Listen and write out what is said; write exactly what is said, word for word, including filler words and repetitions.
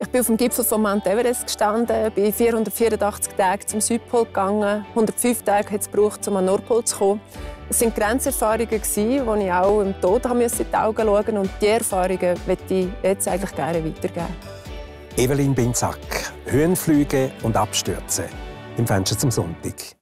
Ich bin auf dem Gipfel von Mount Everest gestanden, bin vierhundertvierundachtzig Tage zum Südpol gegangen, hundertfünf Tage hat es gebraucht, um an den Nordpol zu kommen. Es waren Grenzerfahrungen, die ich auch im Tod in die Augen schauen musste. Und diese Erfahrungen möchte ich jetzt eigentlich gerne weitergeben. Evelyne Binsack, Höhenflüge und Abstürze im Fenster zum Sonntag.